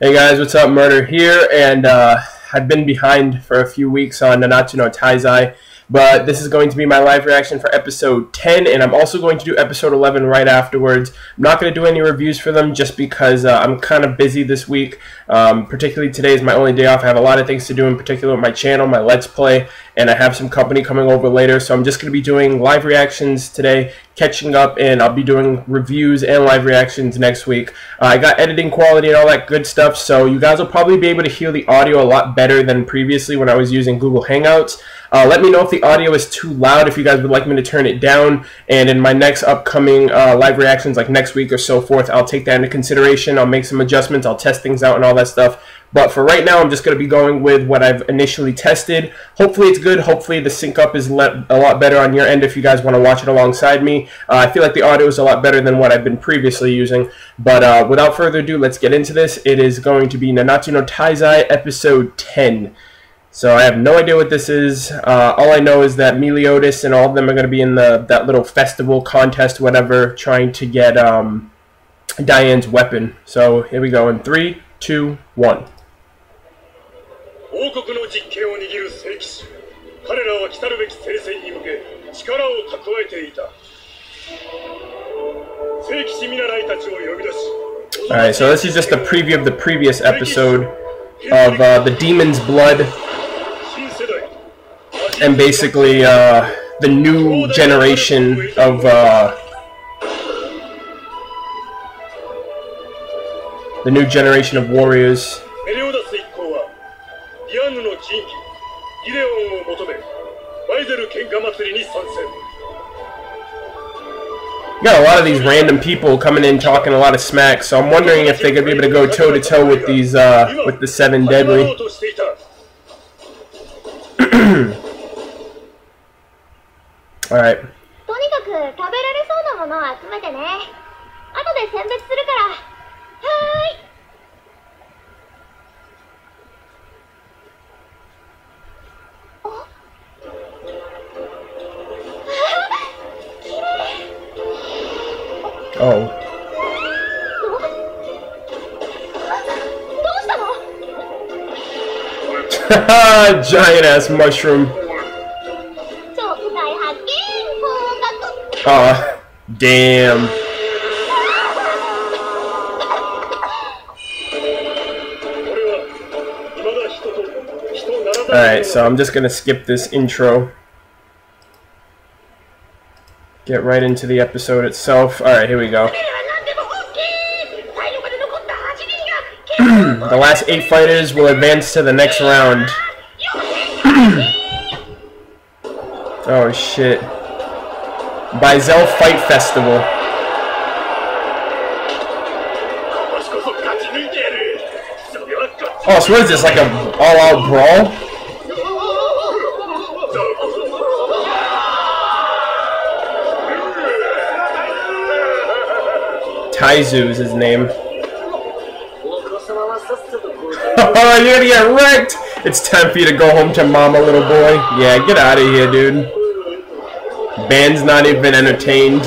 Hey guys, what's up? Murder here, and I've been behind for a few weeks on Nanatsu no Taizai, but this is going to be my live reaction for episode 10, and I'm also going to do episode 11 right afterwards. I'm not going to do any reviews for them just because I'm kind of busy this week. Particularly today is my only day off. I have a lot of things to do, in particular with my channel, my Let's Play, and I have some company coming over later, so I'm just going to be doing live reactions today, catching up, and I'll be doing reviews and live reactions next week. I got editing quality and all that good stuff, so you guys will probably be able to hear the audio a lot better than previously when I was using Google Hangouts. Let me know if the audio is too loud, if you guys would like me to turn it down, and in my next upcoming live reactions, like next week or so forth, I'll take that into consideration. I'll make some adjustments, I'll test things out and all that stuff. But for right now, I'm just going to be going with what I've initially tested. Hopefully it's good. Hopefully the sync up is a lot better on your end if you guys want to watch it alongside me. I feel like the audio is a lot better than what I've been previously using. But without further ado, let's get into this. It is going to be Nanatsu no Taizai episode 10. So I have no idea what this is. All I know is that Meliodas and all of them are going to be in that little festival contest, whatever, trying to get Diane's weapon. So here we go in 3, 2, 1. 王国の実権を握る聖騎士彼らは来たるべき聖戦に向け力を蓄えていた聖騎士見習いたちを呼び出し Alright, so this is just a preview of the previous episode of the Demon's Blood and basically the new generation of warriors. You got a lot of these random people coming in talking a lot of smack, so I'm wondering if they're going to be able to go toe to toe with these with the 7 deadly. All right. Oh. Giant ass mushroom. Ah, damn. Alright, so I'm just gonna skip this intro. Get right into the episode itself. Alright, here we go. The last 8 fighters will advance to the next round. Oh shit. Byzel Fight Festival. Oh, so what is this, like an all-out brawl? Taizu is his name. Oh, you're gonna get wrecked! It's time for you to go home to mama, little boy. Yeah, get out of here, dude. Ban's not even entertained.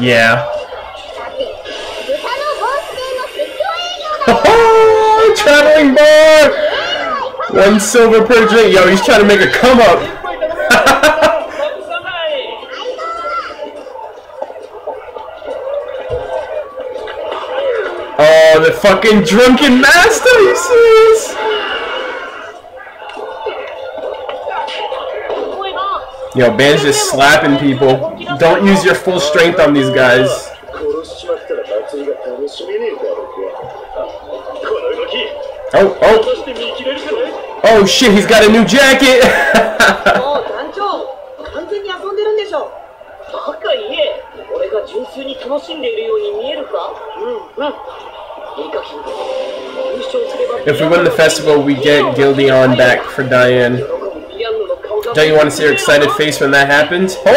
Yeah. Oh, traveling bar! 1 silver per drink. Yo, he's trying to make a come up. Oh, the fucking drunken master, he says. Yo, Ban's just slapping people. Don't use your full strength on these guys. Oh, oh. Oh shit, he's got a new jacket! If we win the festival, we get Gildion back for Diane. Don't you want to see her excited face when that happens? Oh!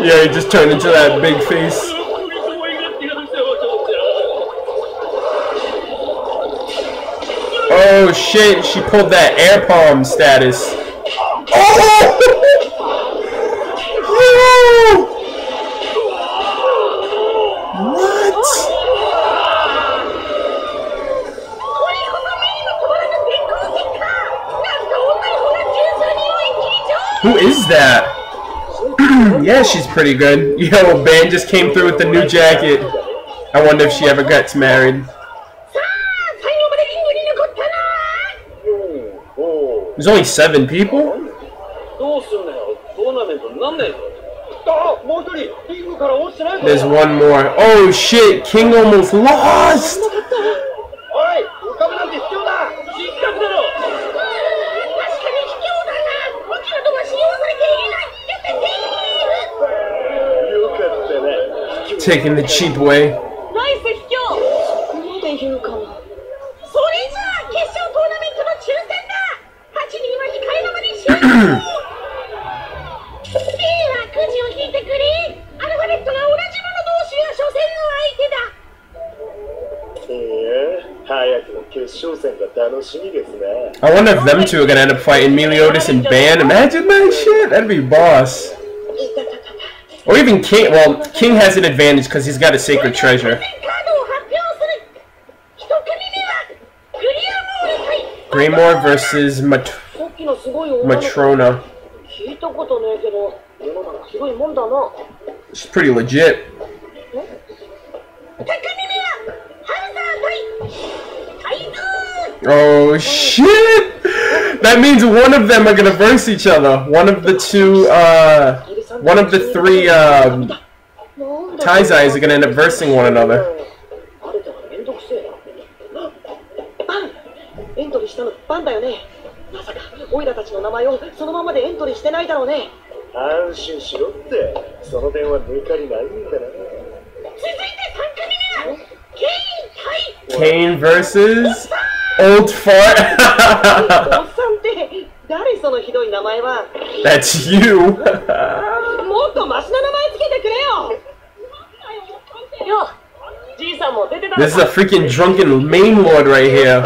Yeah, he just turned into that big face. Oh shit, she pulled that air palm status. Oh! What? Who is that? Yeah, she's pretty good. Yo, Ban just came through with the new jacket. I wonder if she ever gets married. There's only 7 people? There's one more. Oh shit, King almost lost! Taking the cheap way. I wonder if them two are gonna end up fighting Meliodas and Ban. Imagine that shit. That'd be boss. Or even King. Well, King has an advantage because he's got a sacred treasure. Greymoor versus Matrona. It's pretty legit. Oh shit! That means one of them are gonna verse each other. One of the three Taizais are gonna end up versing one another. Kane versus Old Fart. That's you. This is a freaking drunken main lord right here.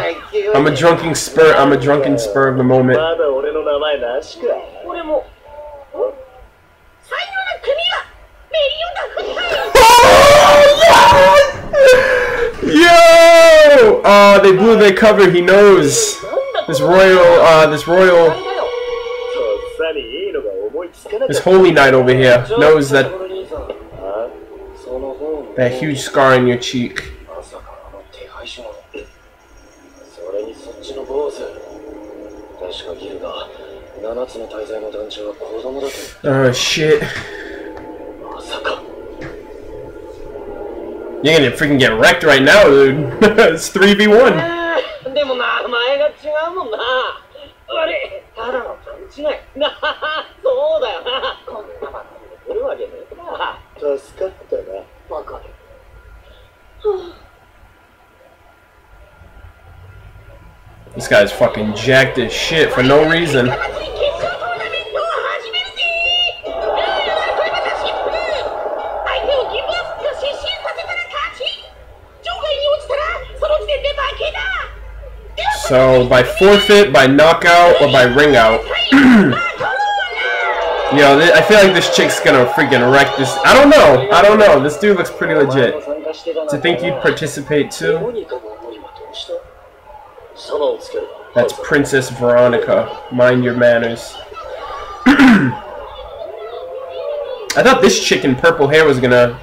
I'm a drunken spur of the moment. Yo! They blew their cover. He knows this holy knight over here knows that huge scar on your cheek. Oh shit! You're gonna freaking get wrecked right now, dude. It's 3v1. This guy's fucking jacked as shit for no reason. So, by forfeit, by knockout, or by ring out. You know, I feel like this chick's gonna freaking wreck this. I don't know. This dude looks pretty legit. To think you'd participate too? That's Princess Veronica. Mind your manners. I thought this chick in purple hair was gonna...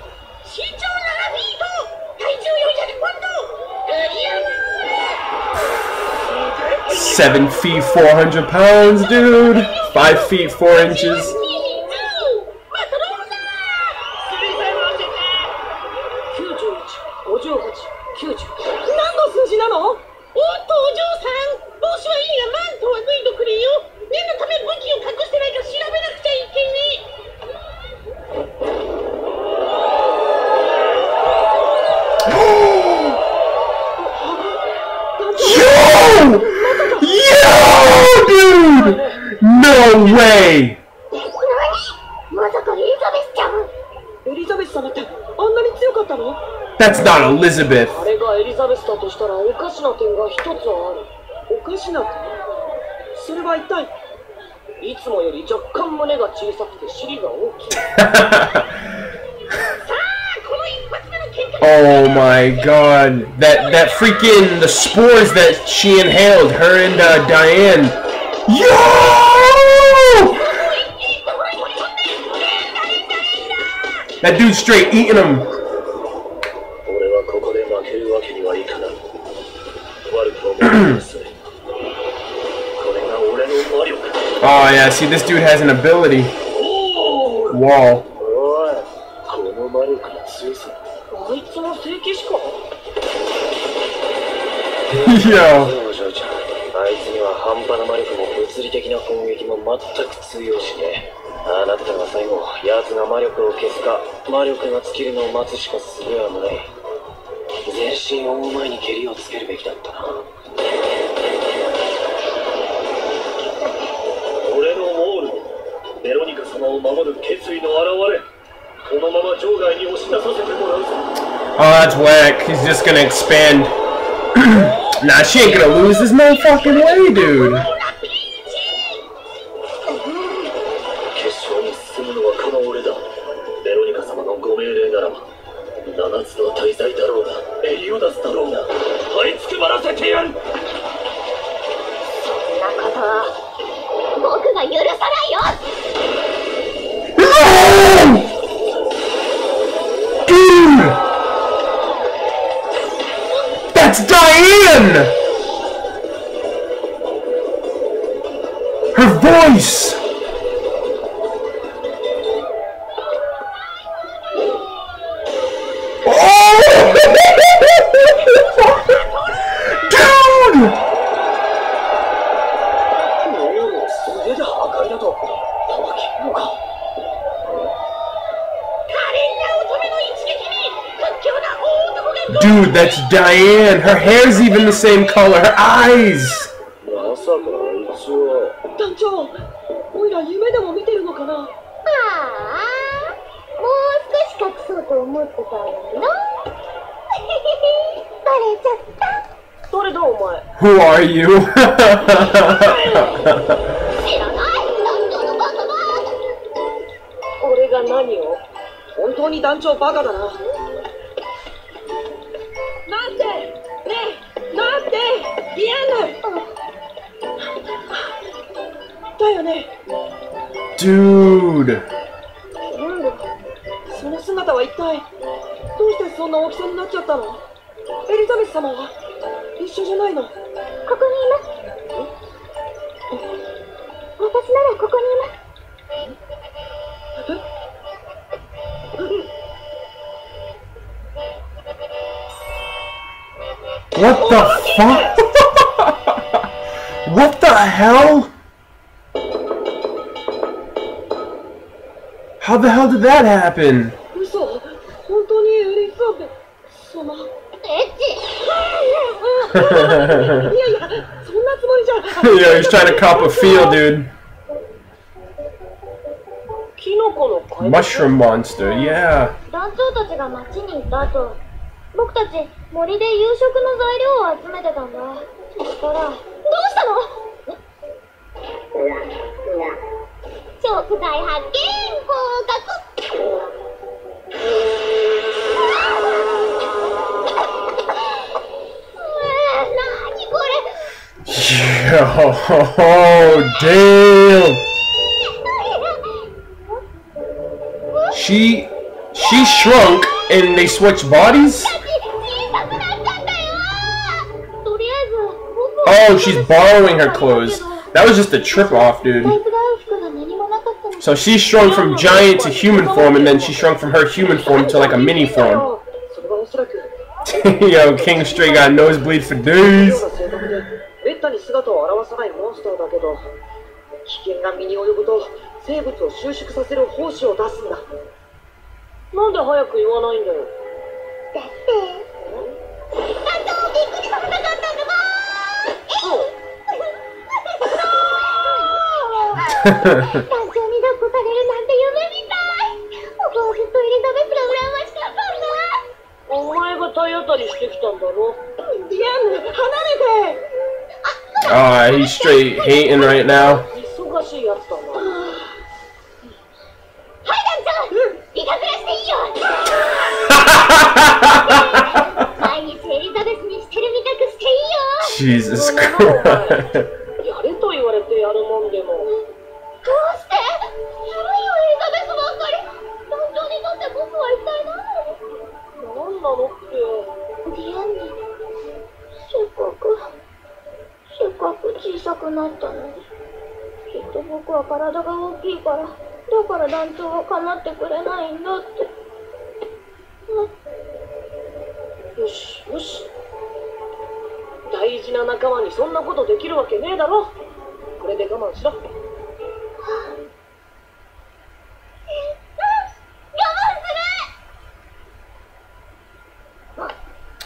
seven feet 400 pounds, dude. 5 feet 4 inches. No way! That's not Elizabeth. おかしなくそれは一体いつもより若干胸が小さくて尻が大きい。Oh my god, that freaking the spores that she inhaled, her and Diane. Yo! That dude's straight eating him. Oh yeah, see this dude has an ability. Wall. Yo. Oh, that's whack. He's just gonna expand. Nah, she ain't gonna lose. There's no fucking way, dude. That's Diane! Her voice! Dude, that's Diane. Her hair's even the same color. Her eyes. Who are you? Dude. What the fuck? What the hell? How the hell did that happen? Yeah, he's trying to cop a feel, dude. Mushroom monster, yeah. Yo, damn. She shrunk and they switched bodies? Oh, she's borrowing her clothes. That was just a trip off, dude. So she shrunk from giant to human form, and then she shrunk from her human form to like a mini form. Yo, King straight got nosebleed for days. He's straight hating right now. Jesus Christ.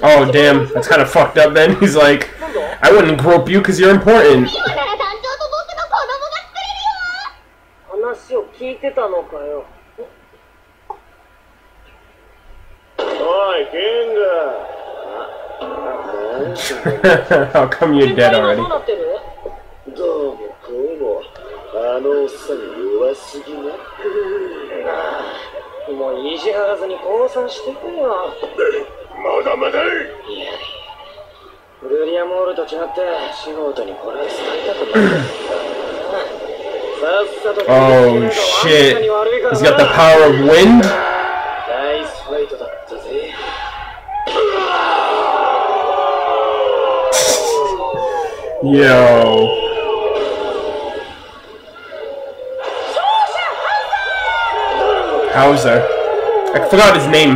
Oh damn, that's kind of fucked up then. He's like, I wouldn't grope you because you're important. How come you're dead already? Oh shit, he's got the power of wind? Yo. Hauser. I forgot his name.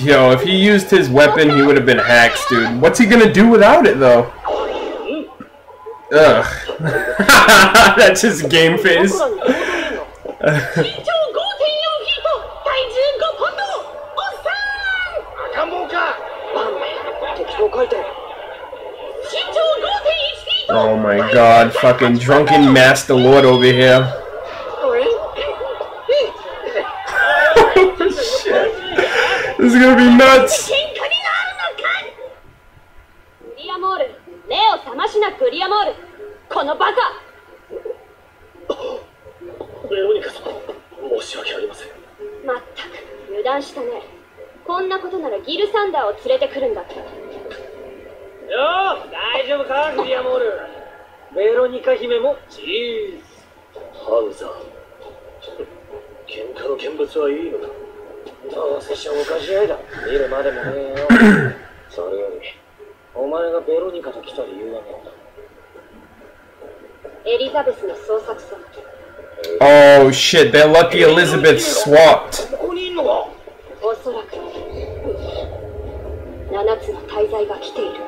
Yo, if he used his weapon, he would have been hacks, dude. What's he gonna do without it, though? Ugh. That's his game face. Oh my god, fucking drunken master lord over here. This is gonna be nuts! Oh shit, they're lucky Elizabeth swapped. Nanatsu no Taizai ga kiteru.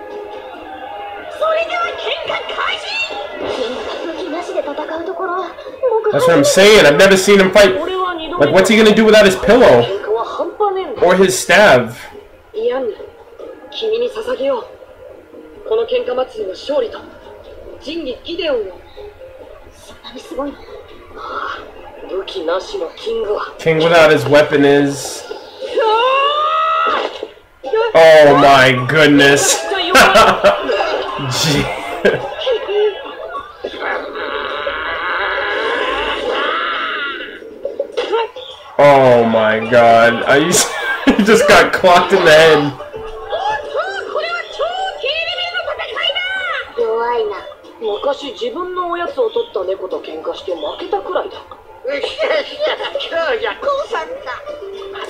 That's what I'm saying, I've never seen him fight. Like, what's he gonna do without his pillow? Or his staff. King without his weapon is... Oh my goodness. Gee. Oh my god. Are you... He just got clocked in the head.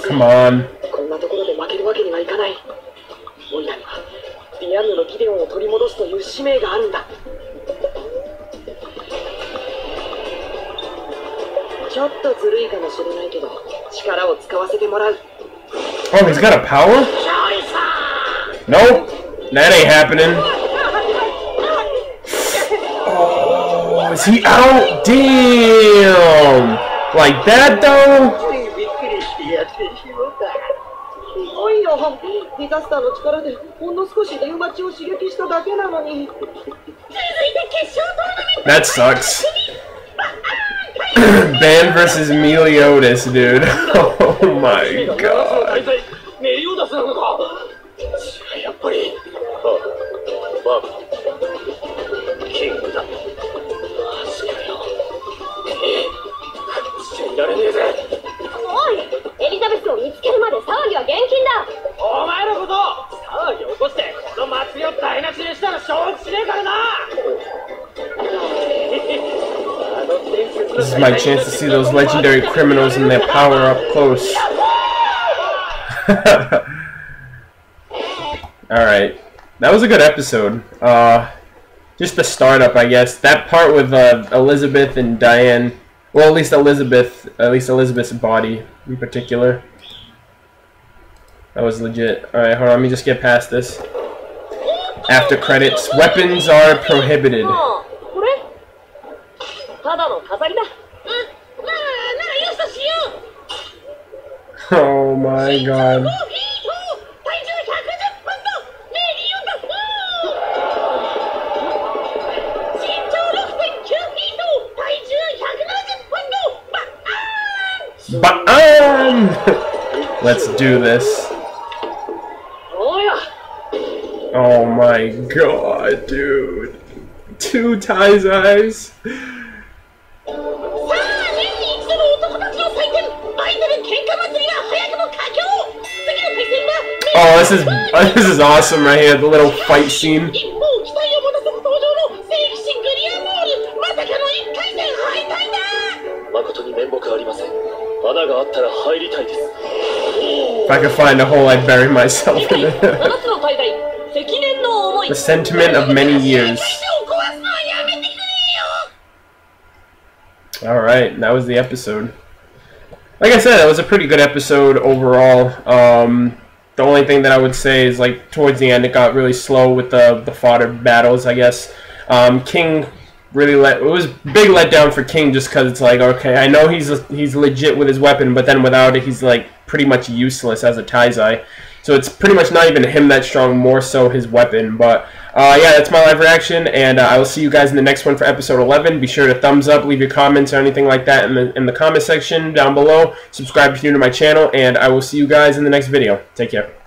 Come on. Oh, he's got a power? Nope. That ain't happening. Oh, is he out? Damn! Like that, though? That sucks. Ban versus Meliodas, dude. Oh my god. This is my chance to see those legendary criminals and their power up close. Alright. That was a good episode. Just the startup, I guess. That part with Elizabeth and Diane. Well, at least Elizabeth's body in particular. That was legit. Alright, hold on. Let me just get past this. After credits. Weapons are prohibited. Oh my god. Ban! Let's do this. Oh my god, dude. 2 Taizais. Oh, this is awesome right here, the little fight scene. If I could find a hole, I'd bury myself in it. The sentiment of many years. Alright, that was the episode. Like I said, it was a pretty good episode overall. The only thing that I would say is, like, towards the end it got really slow with the fodder battles, I guess. King really it was a big letdown for King just because it's like, okay, I know he's legit with his weapon, but then without it he's, like, pretty much useless as a Taizai. So it's pretty much not even him that strong, more so his weapon. But, yeah, that's my live reaction, and I will see you guys in the next one for episode 11. Be sure to thumbs up, leave your comments or anything like that in the comment section down below. Subscribe if you're new to my channel, and I will see you guys in the next video. Take care.